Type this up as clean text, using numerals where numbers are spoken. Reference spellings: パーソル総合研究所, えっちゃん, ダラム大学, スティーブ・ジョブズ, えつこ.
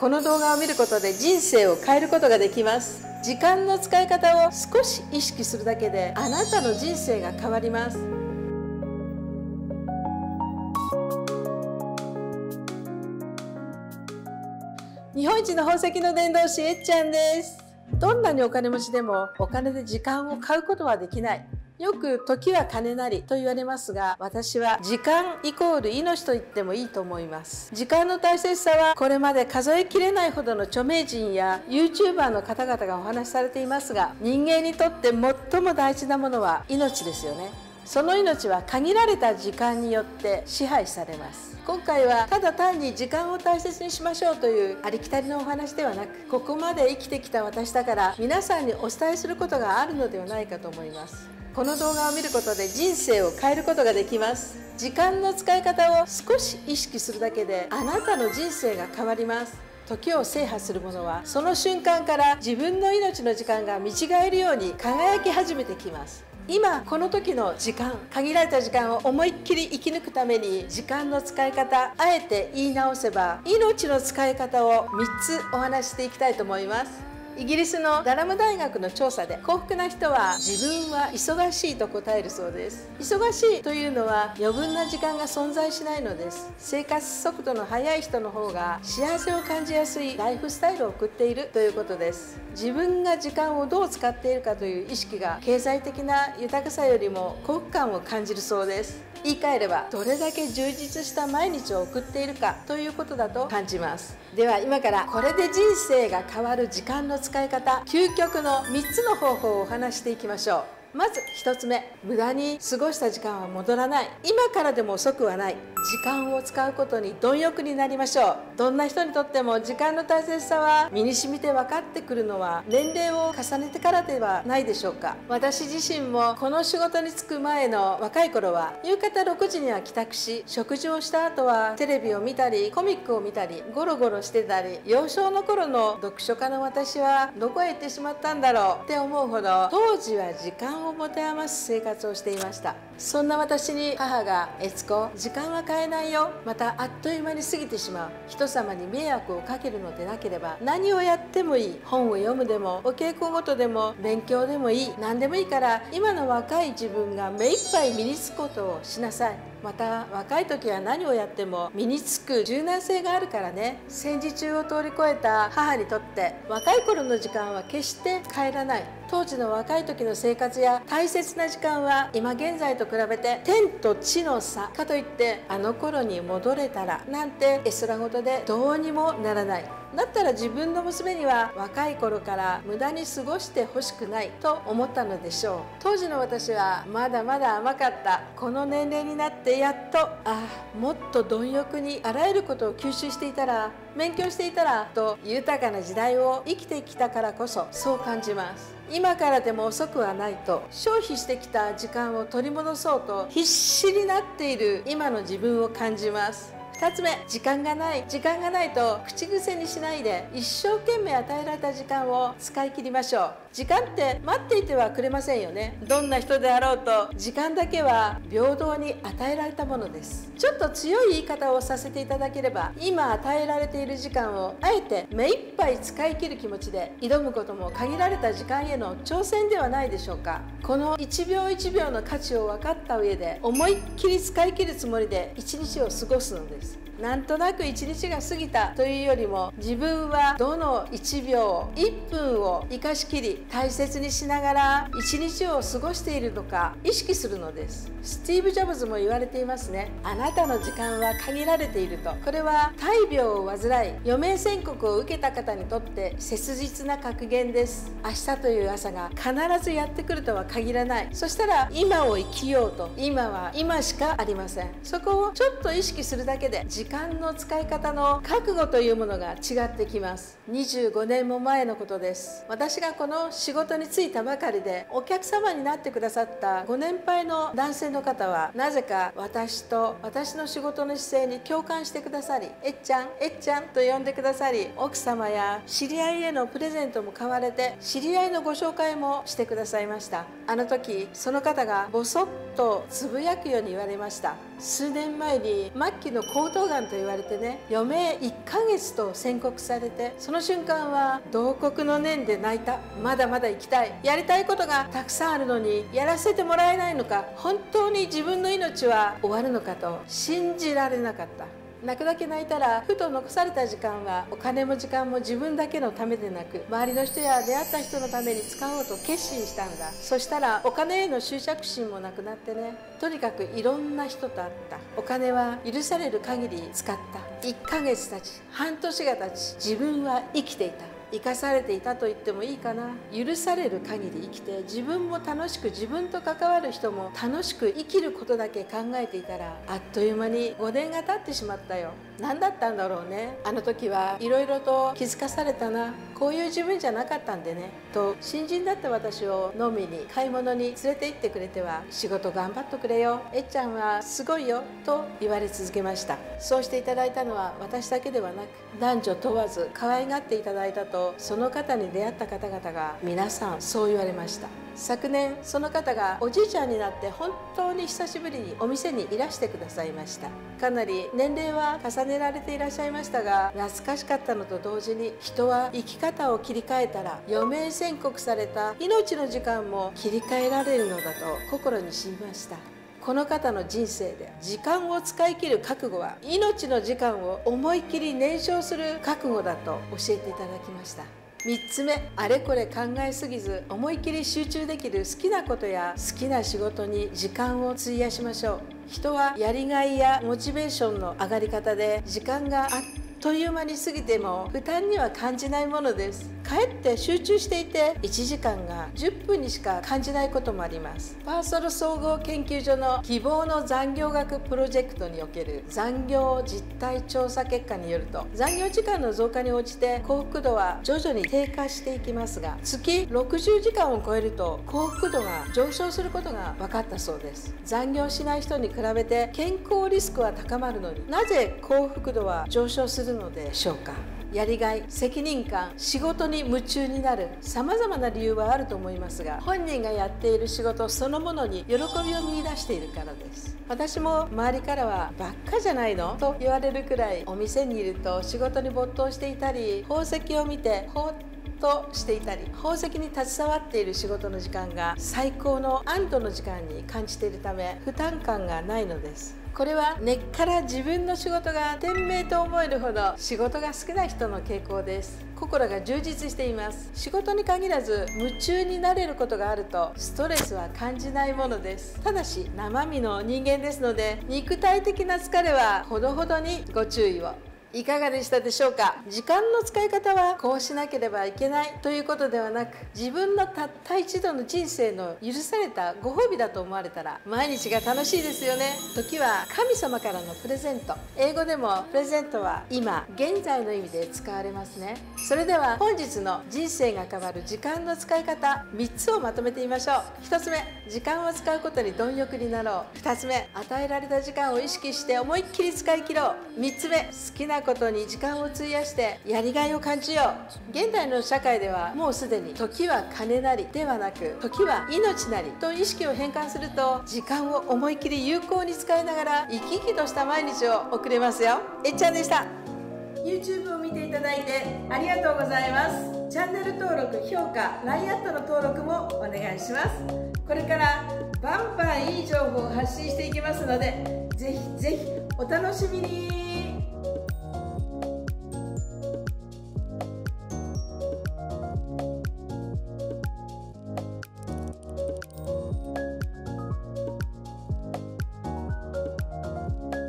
この動画を見ることで人生を変えることができます。時間の使い方を少し意識するだけであなたの人生が変わります。日本一の宝石の伝道師えっちゃんです。どんなにお金持ちでもお金で時間を買うことはできない。よく時は金なりと言われますが、私は時間イコール命と言ってもいいと思います。時間の大切さはこれまで数えきれないほどの著名人や YouTuber の方々がお話しされていますが、人間にとって最も大事なものは命ですよね。その命は限られた時間によって支配されます。今回はただ単に時間を大切にしましょうというありきたりのお話ではなく、ここまで生きてきた私だから皆さんにお伝えすることがあるのではないかと思います。この動画を見ることで人生を変えることができます。時間の使い方を少し意識するだけであなたの人生が変わります。時を制覇する者はその瞬間から自分の命の時間が見違えるように輝き始めてきます。今この時の時間、限られた時間を思いっきり生き抜くために時間の使い方、あえて言い直せば命の使い方を3つお話していきたいと思います。イギリスのダラム大学の調査で、幸福な人は自分は忙しいと答えるそうです。忙しいというのは余分な時間が存在しないのです。生活速度の速い人の方が幸せを感じやすいライフスタイルを送っているということです。自分が時間をどう使っているかという意識が経済的な豊かさよりも幸福感を感じるそうです。言い換えればどれだけ充実した毎日を送っているかということだと感じます。では今からこれで人生が変わる時間の使い方、究極の3つの方法をお話していきましょう。まず1つ目、無駄に過ごした時間は戻らない。今からでも遅くはない。時間を使うことに貪欲になりましょう。どんな人にとっても時間の大切さは身に染みて分かってくるのは年齢を重ねてからではないでしょうか。私自身もこの仕事に就く前の若い頃は夕方6時には帰宅し、食事をした後はテレビを見たりコミックを見たりゴロゴロしてたり、幼少の頃の読書家の私はどこへ行ってしまったんだろうって思うほど、当時は時間を持て余す生活をしていました。そんな私に母が「えつこ、時間は買えないよ。またあっという間に過ぎてしまう。人様に迷惑をかけるのでなければ何をやってもいい。本を読むでもお稽古ごとでも勉強でもいい。何でもいいから今の若い自分が目いっぱい身につくことをしなさい。また若い時は何をやっても身につく柔軟性があるからね。戦時中を通り越えた母にとって若い頃の時間は決して帰らない。当時の若い時の生活や大切な時間は今現在と比べて天と地の差かといって、あの頃に戻れたらなんて絵空事でどうにもならない。だったら自分の娘には若い頃から無駄に過ごしてほしくないと思ったのでしょう。当時の私はまだまだ甘かった。この年齢になってやっと、もっと貪欲にあらゆることを吸収していたら、勉強していたらと豊かな時代を生きてきたからこそそう感じます。今からでも遅くはないと消費してきた時間を取り戻そうと必死になっている今の自分を感じます。2つ目、時間がないと口癖にしないで一生懸命与えられた時間を使い切りましょう。時間って待っていてはくれませんよね。どんな人であろうと時間だけは平等に与えられたものです。ちょっと強い言い方をさせていただければ、今与えられている時間をあえて目いっぱい使い切る気持ちで挑むことも限られた時間への挑戦ではないでしょうか。この1秒1秒の価値を分かった上で思いっきり使い切るつもりで一日を過ごすのです。なんとなく一日が過ぎたというよりも、自分はどの1秒1分を生かしきり大切にしながら一日を過ごしているのか意識するのです。スティーブ・ジョブズも言われていますね。あなたの時間は限られていると。これは大病を患い余命宣告を受けた方にとって切実な格言です。明日という朝が必ずやってくるとは限らない。そしたら今を生きようと。今は今しかありません。そこをちょっと意識するだけで時間の使い方の覚悟というものが違ってきます。25年も前のことです。私がこの仕事に就いたばかりでお客様になってくださったご年配の男性の方は、なぜか私と私の仕事の姿勢に共感してくださり、えっちゃんえっちゃんと呼んでくださり、奥様や知り合いへのプレゼントも買われて、知り合いのご紹介もしてくださいました。あの時その方がボソッとつぶやくように言われました。数年前に末期の喉頭がんと言われてね、余命1ヶ月と宣告されて、その瞬間は慟哭の念で泣いた。まだまだ行きたい、やりたいことがたくさんあるのにやらせてもらえないのか、本当に自分の命は終わるのかと信じられなかった。泣くだけ泣いたら、ふと残された時間はお金も時間も自分だけのためでなく、周りの人や出会った人のために使おうと決心したんだ。そしたらお金への執着心もなくなってね、とにかくいろんな人と会った。お金は許される限り使った。1ヶ月経ち、半年が経ち、自分は生きていた。生かされていたと言ってもいいかな。許される限り生きて、自分も楽しく、自分と関わる人も楽しく生きることだけ考えていたら、あっという間に5年が経ってしまったよ。何だったんだろうね。あの時はいろいろと気づかされたな、こういう自分じゃなかったんでねと、新人だった私を飲みに買い物に連れて行ってくれては、仕事頑張っとくれよ、えっちゃんはすごいよと言われ続けました。そうしていただいたのは私だけではなく、男女問わず可愛がっていただいたと、その方に出会った方々が皆さんそう言われました。昨年その方がおじいちゃんになって本当に久しぶりにお店にいらしてくださいました。かなり年齢は重ねられていらっしゃいましたが、懐かしかったのと同時に、人は生き方を切り替えたら余命宣告された命の時間も切り替えられるのだと心にしみました。この方の人生で時間を使い切る覚悟は、命の時間を思いっきり燃焼する覚悟だと教えていただきました。3つ目、あれこれ考えすぎず思いっきり集中できる好きなことや好きな仕事に時間を費やしましょう。人はやりがいやモチベーションの上がり方で、時間があっという間に過ぎても負担には感じないものです。かえって集中していて1時間が10分にしか感じないこともあります。パーソル総合研究所の希望の残業額プロジェクトにおける残業実態調査結果によると、残業時間の増加に応じて幸福度は徐々に低下していきますが、月60時間を超えると幸福度が上昇することが分かったそうです。残業しない人に比べて健康リスクは高まるのに、なぜ幸福度は上昇するのでしょうか。やりがい、責任感、仕事に夢中になる、様々な理由はあると思いますが、本人がやっている仕事そのものに喜びを見出しているからです。私も周りからはバッカじゃないのと言われるくらい、お店にいると仕事に没頭していたり、宝石を見てほっとしていたり、宝石に携わっている仕事の時間が最高の安堵の時間に感じているため、負担感がないのです。これは根っから自分の仕事が天命と思えるほど仕事が好きな人の傾向です。心が充実しています。仕事に限らず夢中になれることがあるとストレスは感じないものです。ただし生身の人間ですので、肉体的な疲れはほどほどにご注意を。いかがでしたでしょうか。時間の使い方はこうしなければいけないということではなく、自分のたった一度の人生の許されたご褒美だと思われたら毎日が楽しいですよね。時は神様からのプレゼント。英語でもプレゼントは今現在の意味で使われますね。それでは本日の人生が変わる時間の使い方、3つをまとめてみましょう。1つ目、時間を使うことに貪欲になろう。2つ目、与えられた時間を意識して思いっきり使い切ろう。3つ目、好きなことに時間を費やしてやりがいを感じよう。現代の社会ではもうすでに時は金なりではなく、時は命なりと意識を変換すると、時間を思い切り有効に使いながら生き生きとした毎日を送れますよ。えっちゃんでした。 YouTube を見ていただいてありがとうございます。チャンネル登録、評価、LINE アットの登録もお願いします。これからバンバンいい情報を発信していきますので、ぜひぜひお楽しみに。